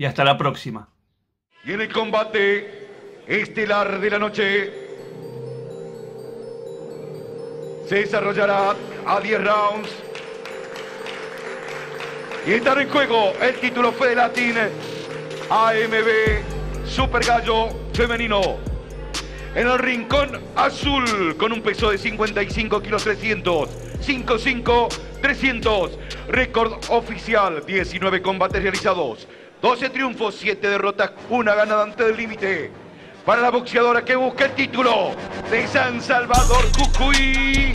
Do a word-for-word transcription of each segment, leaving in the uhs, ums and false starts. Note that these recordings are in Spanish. Y hasta la próxima. Y en el combate estelar de la noche se desarrollará a diez rounds. Y estará en juego el título Fedelatín A M B Super Gallo Femenino. En el rincón azul con un peso de cincuenta y cinco kilos trescientos. cincuenta y cinco trescientos. Récord oficial. diecinueve combates realizados. doce triunfos, siete derrotas, una ganada antes del límite. Para la boxeadora que busca el título de San Salvador, Jujuy,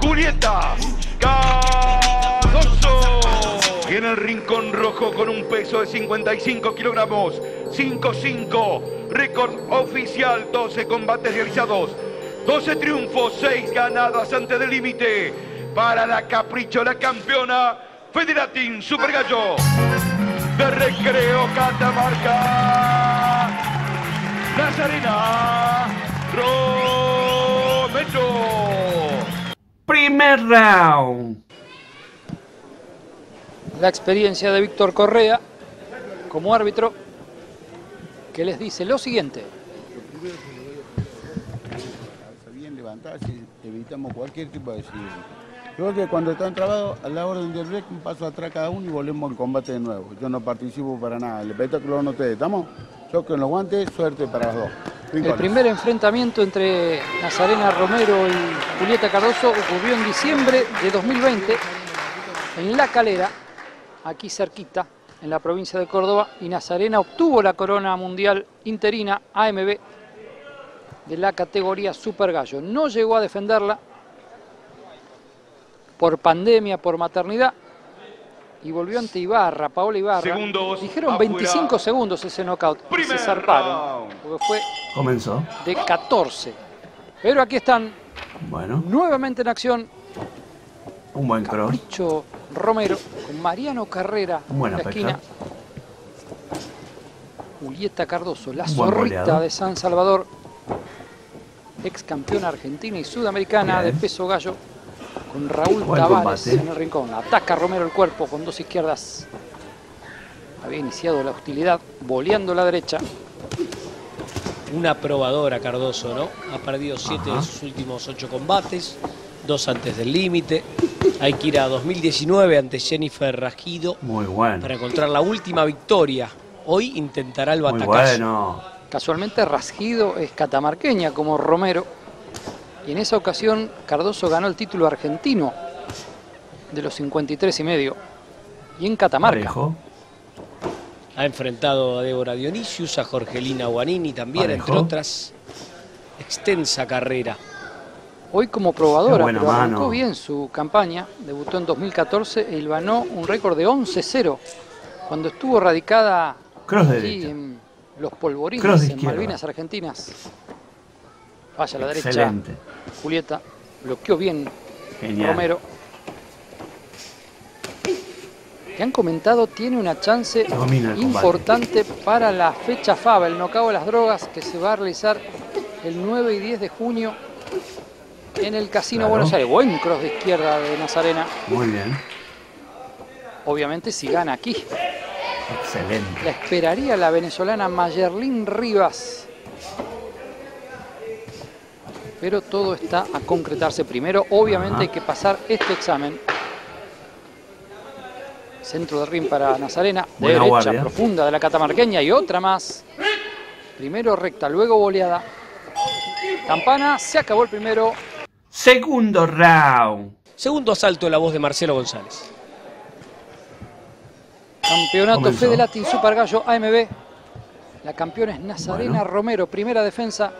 Julieta Cardozo. Y en el rincón rojo con un peso de cincuenta y cinco kilogramos, cincuenta y cinco, récord oficial, doce combates realizados, doce triunfos, seis ganadas antes del límite. Para la Capricho, la campeona, Fedelatín Super Gallo. De Recreo, Catamarca, Nazarena Romero. Primer round. La experiencia de Víctor Correa como árbitro, que les dice lo siguiente. Lo primero que le voy a hacer es la cabeza bien levantada, si evitamos cualquier tipo de accidente. Creo que cuando están trabados, a la orden del rec, un paso atrás cada uno y volvemos al combate de nuevo. Yo no participo para nada. El espectáculo no ustedes, ¿estamos? Yo con los guantes, suerte para los dos. Rincones. El primer enfrentamiento entre Nazarena Romero y Julieta Cardozo ocurrió en diciembre de dos mil veinte en La Calera, aquí cerquita, en la provincia de Córdoba, y Nazarena obtuvo la corona mundial interina A M B de la categoría Super Gallo. No llegó a defenderla por pandemia, por maternidad, y volvió ante Ibarra, Paola Ibarra. Segundos, dijeron afuera. veinticinco segundos ese knockout. Se zarparon, porque fue comenzó de catorce. Pero aquí están, bueno, nuevamente en acción. Un buen cross. Capricho Romero con Mariano Carrera en la esquina. Julieta Cardozo, la zorrita de San Salvador, ex campeona argentina y sudamericana de peso gallo. Con Raúl Tavares en el rincón. Ataca Romero el cuerpo con dos izquierdas. Había iniciado la hostilidad, boleando la derecha. Una probadora Cardozo, ¿no? Ha perdido siete Ajá. de sus últimos ocho combates. Dos antes del límite. Hay que ir a dos mil diecinueve ante Jennifer Rajido. Muy bueno. Para encontrar la última victoria. Hoy intentará el batacazo. Muy bueno. Casualmente Rajido es catamarqueña como Romero. Y en esa ocasión Cardozo ganó el título argentino de los cincuenta y tres y medio y en Catamarca. Parejo. Ha enfrentado a Débora Dionisius, a Jorgelina Guanini también, Parejo. entre otras. Extensa carrera. Hoy como probadora, pero arrancó mano. bien su campaña. Debutó en dos mil catorce y ganó un récord de once cero cuando estuvo radicada aquí en Los Polvorines, en Malvinas Argentinas. Vaya a la Excelente. derecha, Julieta, bloqueó bien Genial. Romero. Que han comentado, tiene una chance importante combate. para la fecha F A B, el knockout de las drogas, que se va a realizar el nueve y diez de junio en el Casino claro. Buenos Aires. Buen cross de izquierda de Nazarena. Muy bien. Obviamente si gana aquí. Excelente. La esperaría la venezolana Mayerlín Rivas. Pero todo está a concretarse primero. Obviamente Ajá. hay que pasar este examen. Centro de ring para Nazarena. Buena derecha guardia. profunda de la catamarqueña y otra más. Primero recta, luego boleada. Campana, se acabó el primero. Segundo round. Segundo asalto en la voz de Marcelo González. Campeonato Fedelatín Super Gallo A M B. La campeona es Nazarena Romero, primera defensa.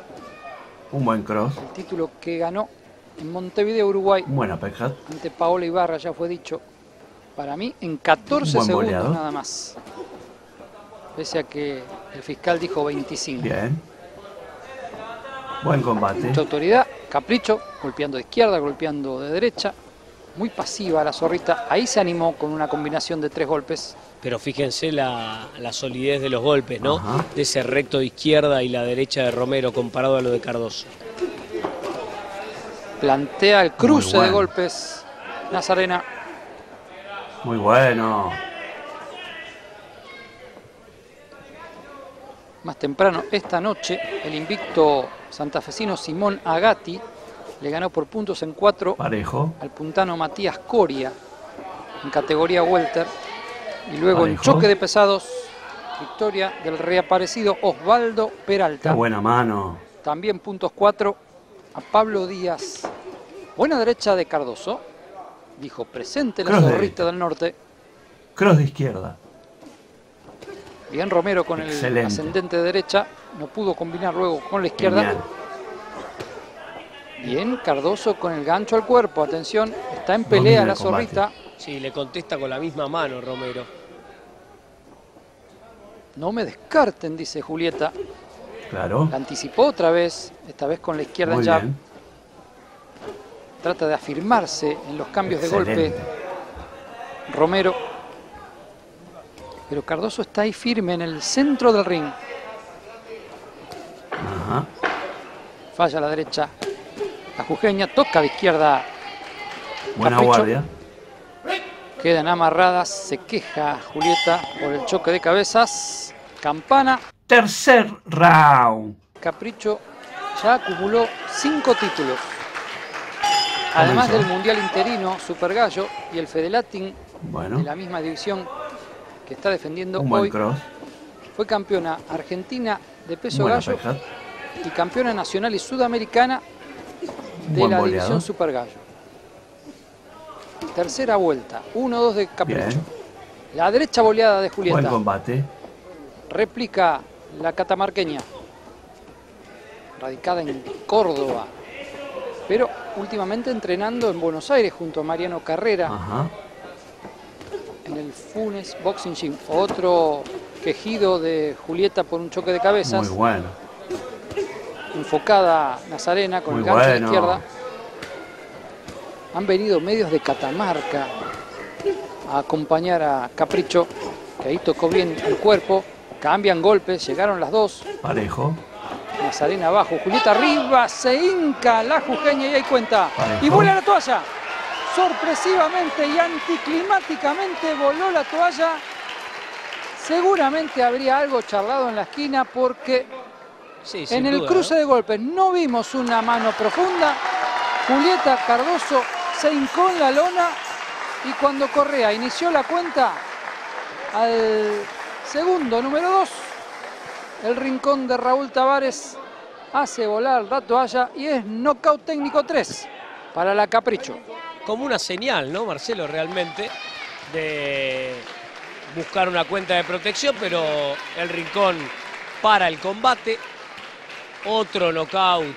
Un buen cross. El título que ganó en Montevideo, Uruguay. Buena peja. Ante Paola Ibarra, ya fue dicho. Para mí, en catorce segundos nada más. Pese a que el fiscal dijo veinticinco. Bien. Buen combate. Mucha autoridad, capricho, golpeando de izquierda, golpeando de derecha. Muy pasiva la zorrita. Ahí se animó con una combinación de tres golpes. Pero fíjense la, la solidez de los golpes, ¿no? Ajá. De ese recto de izquierda y la derecha de Romero comparado a lo de Cardozo. Plantea el cruce bueno. de golpes Nazarena. Muy bueno. Más temprano esta noche, el invicto santafesino Simón Agati le ganó por puntos en cuatro Parejo. al puntano Matías Coria en categoría welter. Y luego Parejo. en choque de pesados, victoria del reaparecido Osvaldo Peralta. Qué buena mano. También puntos cuatro a Pablo Díaz. Buena derecha de Cardozo. Dijo presente la zorrita del norte. Cross de izquierda. Bien Romero con Excelente. el ascendente de derecha. No pudo combinar luego con la izquierda. Genial. Bien Cardozo con el gancho al cuerpo. Atención, está en pelea la zorrita. Sí, le contesta con la misma mano Romero. No me descarten, dice Julieta. Claro. La anticipó otra vez, esta vez con la izquierda en jab. Bien. Trata de afirmarse en los cambios Excelente. de golpe Romero. Pero Cardozo está ahí firme en el centro del ring. Ajá. Falla a la derecha. La jujeña toca de izquierda. Buena Capricho. guardia. Quedan amarradas. Se queja Julieta por el choque de cabezas. Campana. Tercer round. Capricho ya acumuló cinco títulos. Además del Mundial Interino, Super Gallo y el Fedelatín, bueno. de la misma división que está defendiendo hoy. Cross. Fue campeona argentina de peso Buena gallo peja. y campeona nacional y sudamericana de Buen la boleado. división Super Gallo. Tercera vuelta, uno dos de Capricho. Bien. La derecha boleada de Julieta. Buen combate. Replica la catamarqueña, radicada en Córdoba, pero últimamente entrenando en Buenos Aires junto a Mariano Carrera. Ajá. En el Funes Boxing Gym. Otro quejido de Julieta por un choque de cabezas. Muy bueno. Enfocada Nazarena con Muy el gancho bueno. de izquierda. Han venido medios de Catamarca a acompañar a Capricho, que ahí tocó bien el cuerpo. Cambian golpes, llegaron las dos. Parejo. Nazarena abajo, Julieta arriba, se hinca la jujeña y ahí cuenta. Parejo. Y vuela la toalla. Sorpresivamente y anticlimáticamente voló la toalla. Seguramente habría algo charlado en la esquina porque sí, en el duda, cruce ¿no? de golpes no vimos una mano profunda. Julieta Cardozo se hincó en la lona y cuando Correa inició la cuenta al segundo número dos, el rincón de Raúl Tavares hace volar la toalla y es nocaut técnico tres para la Capricho. Como una señal, ¿no, Marcelo? Realmente de buscar una cuenta de protección, pero el rincón para el combate. Otro nocaut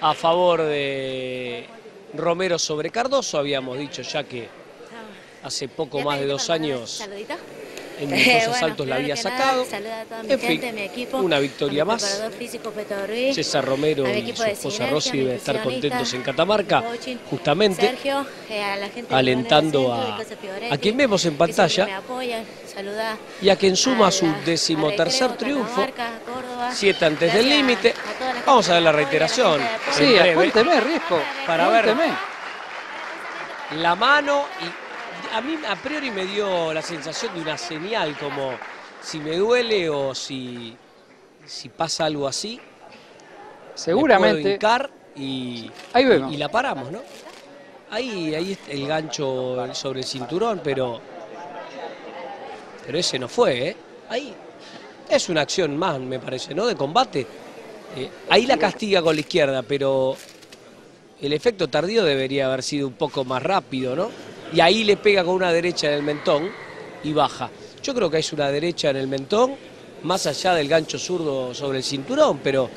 a favor de Romero sobre Cardozo. Habíamos dicho ya que hace poco más de dos años... En muchos eh, bueno, asaltos la había sacado. Nada, a en gente, fin, mi equipo, una victoria más. Físico, Ruiz, César Romero y su esposa Rossi deben estar contentos en Catamarca, coaching, justamente Sergio, eh, a la gente alentando a, Fioretti, a quien vemos en pantalla apoyan, y a quien suma a la, su decimotercer triunfo, Córdoba, siete antes del límite. Vamos a ver la reiteración. La sí, breve, cuénteme, Riesco, para cuénteme. ver la mano y... A mí a priori me dio la sensación de una señal, como si me duele o si, si pasa algo así. Seguramente. Me puedo hincar y, ahí vemos. Y, y la paramos, ¿no? Ahí, ahí el gancho sobre el cinturón, pero, pero ese no fue, ¿eh? Ahí, Es una acción más, me parece, ¿no? De combate. Eh, ahí la castiga con la izquierda, pero el efecto tardío debería haber sido un poco más rápido, ¿no? Y ahí le pega con una derecha en el mentón y baja. Yo creo que es una derecha en el mentón, más allá del gancho zurdo sobre el cinturón, pero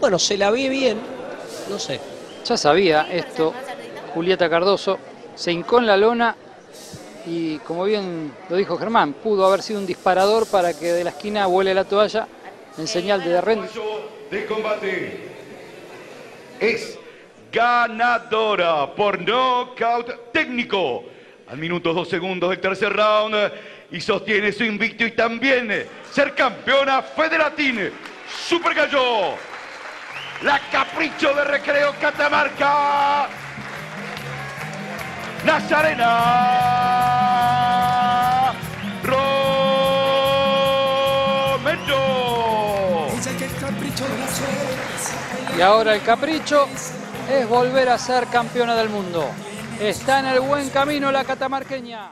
bueno, se la ve bien, no sé. Ya sabía esto Julieta Cardozo, se hincó en la lona y, como bien lo dijo Germán, pudo haber sido un disparador para que de la esquina vuele la toalla en señal de rendición. De combate es ganadora por nocaut técnico al minuto dos segundos del tercer round y sostiene su invicto y también ser campeona Fedelatín Super Gallo, la Capricho de Recreo Catamarca, Nazarena Romero. Y ahora el capricho es volver a ser campeona del mundo. Está en el buen camino la catamarqueña.